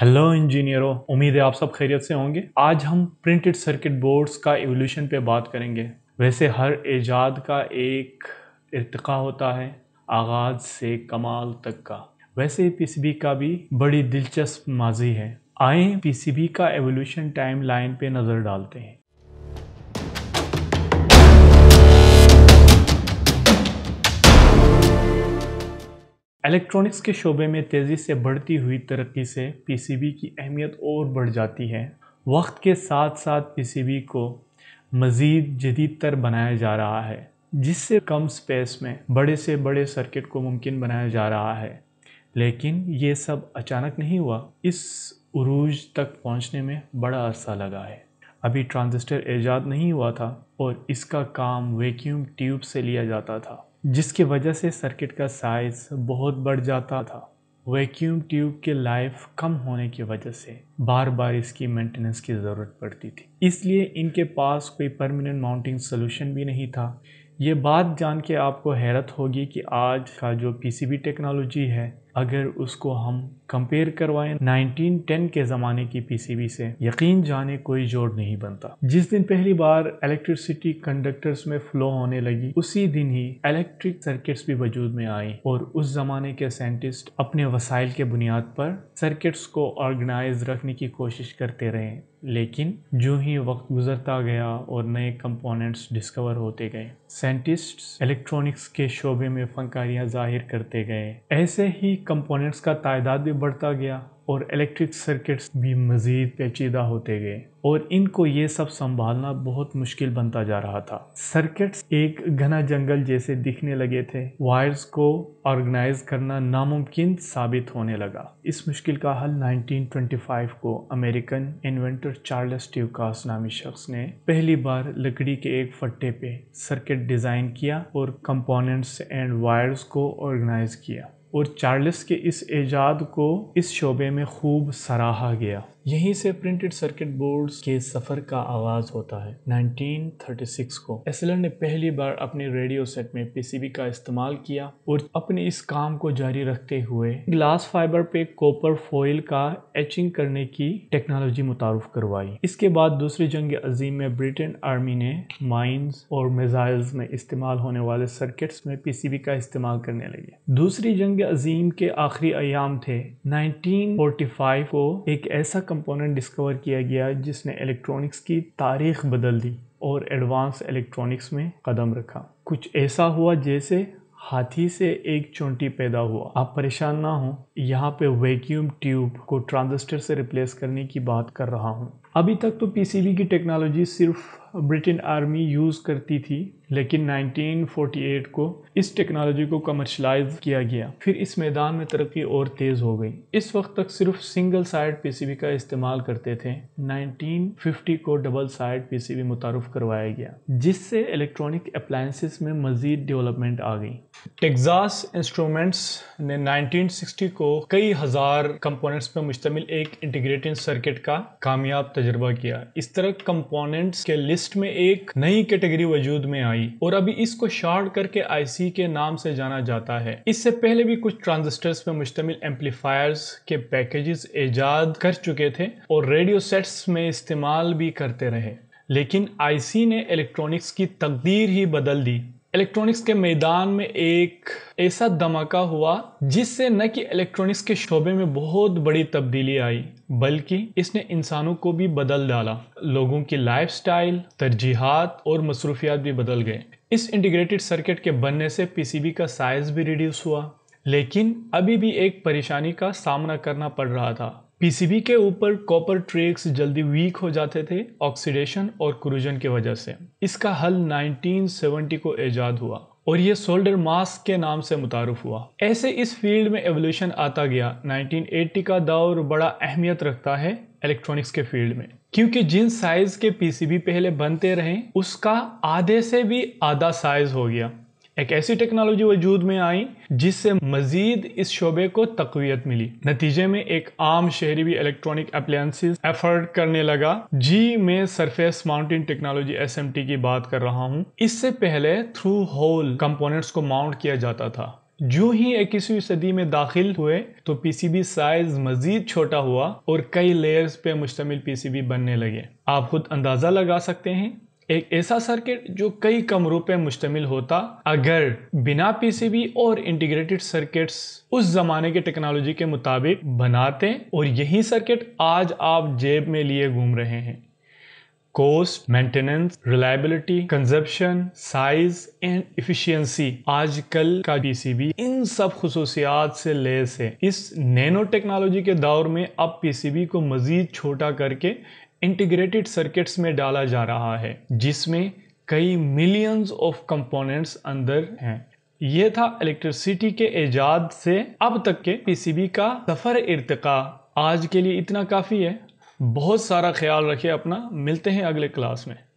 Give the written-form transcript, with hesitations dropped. Hello इंजीनियरों, उम्मीद है आप सब खैरियत से होंगे। आज हम प्रिंटेड सर्किट बोर्ड्स का एवोल्यूशन पे बात करेंगे। वैसे हर इजाद का एक इर्तिका होता है, आगाज़ से कमाल तक का। वैसे पीसीबी का भी बड़ी दिलचस्प माजी है। आए पीसीबी का एवोल्यूशन टाइम लाइन पे नज़र डालते हैं। इलेक्ट्रॉनिक्स के शोबे में तेज़ी से बढ़ती हुई तरक्की से पीसीबी की अहमियत और बढ़ जाती है। वक्त के साथ साथ पीसीबी को मज़ीद जदीद तर बनाया जा रहा है, जिससे कम स्पेस में बड़े से बड़े सर्किट को मुमकिन बनाया जा रहा है। लेकिन ये सब अचानक नहीं हुआ, इस उरूज तक पहुंचने में बड़ा अरसा लगा है। अभी ट्रांजिस्टर ईजाद नहीं हुआ था और इसका काम वैक्यूम ट्यूब से लिया जाता था, जिसकी वजह से सर्किट का साइज़ बहुत बढ़ जाता था। वैक्यूम ट्यूब के लाइफ कम होने की वजह से बार बार इसकी मेंटेनेंस की ज़रूरत पड़ती थी। इसलिए इनके पास कोई परमानेंट माउंटिंग सॉल्यूशन भी नहीं था। ये बात जान के आपको हैरत होगी कि आज का जो पीसीबी टेक्नोलॉजी है, अगर उसको हम कंपेयर करवाएं 1910 के ज़माने की पीसीबी से, यकीन जाने कोई जोड़ नहीं बनता। जिस दिन पहली बार इलेक्ट्रिसिटी कंडक्टर्स में फ्लो होने लगी, उसी दिन ही इलेक्ट्रिक सर्किट्स भी वजूद में आई और उस ज़माने के साइंटिस्ट अपने वसाइल के बुनियाद पर सर्किट्स को ऑर्गेनाइज रखने की कोशिश करते रहे। लेकिन जो ही वक्त गुजरता गया और नए कंपोनेंट्स डिस्कवर होते गए, साइंटिस्ट्स इलेक्ट्रॉनिक्स के शोबे में फनकारियाँ जाहिर करते गए। ऐसे ही कंपोनेंट्स का तादाद भी बढ़ता गया और इलेक्ट्रिक सर्किट्स भी मज़ीद पेचीदा होते गए और इनको ये सब संभालना बहुत मुश्किल बनता जा रहा था। सर्किट्स एक घना जंगल जैसे दिखने लगे थे। वायर्स को ऑर्गेनाइज करना नामुमकिन साबित होने लगा। इस मुश्किल का हल 1925 को अमेरिकन इन्वेंटर चार्ल्स ट्यूकास नामी शख्स ने पहली बार लकड़ी के एक फट्टे पे सर्किट डिज़ाइन किया और कंपोनेंट्स एंड वायर्स को ऑर्गेनाइज किया और चार्ल्स के इस ईजाद को इस शोबे में खूब सराहा गया। यहीं से प्रिंटेड सर्किट बोर्ड्स के सफ़र का आगाज़ होता है। 1936 को एसलर ने पहली बार अपने रेडियो सेट में पीसीबी का इस्तेमाल किया और अपने इस काम को जारी रखते हुए ग्लास फाइबर पे कॉपर फॉइल का एचिंग करने की टेक्नोलॉजी मुतारफ़ करवाई। इसके बाद दूसरी जंग अजीम में ब्रिटेन आर्मी ने माइंस और मिसाइल्स में इस्तेमाल होने वाले सर्किट्स में पीसीबी का इस्तेमाल करने लगे। दूसरी जंग अजीम के आखिरी अयाम थे। 1945 को एक ऐसा कंपोनेंट डिस्कवर किया गया जिसने इलेक्ट्रॉनिक्स की तारीख बदल दी और एडवांस इलेक्ट्रॉनिक्स में कदम रखा। कुछ ऐसा हुआ जैसे हाथी से एक चोंटी पैदा हुआ। आप परेशान ना हो, यहाँ पे वैक्यूम ट्यूब को ट्रांजिस्टर से रिप्लेस करने की बात कर रहा हूँ। अभी तक तो पीसीबी की टेक्नोलॉजी सिर्फ ब्रिटेन आर्मी यूज़ करती थी, लेकिन 1948 को इस टेक्नोलॉजी को कमर्शलाइज किया गया। फिर इस मैदान में तरक्की और तेज़ हो गई। इस वक्त तक सिर्फ सिंगल साइड पीसीबी का इस्तेमाल करते थे। 1950 को डबल साइड पीसीबी मुतारफ़ करवाया गया, जिससे इलेक्ट्रॉनिक अप्लायंसेस में मज़ीद डेवलपमेंट आ गई। टेक्सास इंस्ट्रूमेंट्स ने 1960 को कई हज़ार कंपोनेंट्स पर मुश्तमिल एक इंटीग्रेटेड सर्किट का कामयाब तजर्बा किया। इस तरह कंपोनेंट्स के लिस्ट में एक नई कैटेगरी वजूद में आई और अभी इसको शॉर्ट करके आईसी के नाम से जाना जाता है। इससे पहले भी कुछ ट्रांजिस्टर्स पर मुश्तमिल एम्पलीफायर्स के पैकेजेस ईजाद कर चुके थे और रेडियो सेट्स में इस्तेमाल भी करते रहे, लेकिन आईसी ने इलेक्ट्रॉनिक्स की तकदीर ही बदल दी। इलेक्ट्रॉनिक्स के मैदान में एक ऐसा धमाका हुआ जिससे न कि इलेक्ट्रॉनिक्स के शोबे में बहुत बड़ी तब्दीली आई, बल्कि इसने इंसानों को भी बदल डाला। लोगों की लाइफस्टाइल, तरजीहात और मसरूफियात भी बदल गए। इस इंटीग्रेटेड सर्किट के बनने से पीसीबी का साइज़ भी रिड्यूस हुआ, लेकिन अभी भी एक परेशानी का सामना करना पड़ रहा था। पीसीबी के ऊपर कॉपर ट्रेक्स जल्दी वीक हो जाते थे, ऑक्सीडेशन और कोरोजन की वजह से। इसका हल 1970 को ईजाद हुआ और ये सोल्डर मास्क के नाम से मुतारफ़ हुआ। ऐसे इस फील्ड में एवोल्यूशन आता गया। 1980 का दौर बड़ा अहमियत रखता है इलेक्ट्रॉनिक्स के फील्ड में, क्योंकि जिन साइज़ के पीसीबी पहले बनते रहे, उसका आधे से भी आधा साइज़ हो गया। एक ऐसी टेक्नोलॉजी वजूद में आई जिससे मज़ीद इस शोबे को तक़वियत मिली। नतीजे में एक आम शहरी भी इलेक्ट्रॉनिक अप्लायंसेस एफर्ड करने लगा। जी, मैं सरफेस माउंटिंग टेक्नोलॉजी SMT की बात कर रहा हूँ। इससे पहले थ्रू होल कंपोनेंट्स को माउंट किया जाता था, जो ही 21वीं सदी में दाखिल हुए तो पीसीबी साइज मजीद छोटा हुआ और कई लेयर्स पे मुश्तमिल पीसीबी बनने लगे। आप खुद अंदाजा लगा सकते हैं एक ऐसा सर्किट जो कई कमरों पे मुश्तमिल होता अगर बिना पीसीबी और इंटीग्रेटेड सर्किट्स उस ज़माने के टेक्नोलॉजी के मुताबिक बनाते और यही सर्किट आज आप जेब में लिए घूम रहे हैं। Cost, maintenance, reliability, consumption, size and efficiency आजकल का पीसीबी इन सब खुसूसियात से लैस है। इस नैनो टेक्नोलॉजी के दौर में अब पीसीबी को मज़ीद छोटा करके इंटीग्रेटेड सर्किट्स में डाला जा रहा है जिसमें कई मिलियंस ऑफ कंपोनेंट्स अंदर हैं। यह था इलेक्ट्रिसिटी के ईजाद से अब तक के पीसीबी का सफर इर्तिका। आज के लिए इतना काफ़ी है। बहुत सारा ख्याल रखिए अपना, मिलते हैं अगले क्लास में।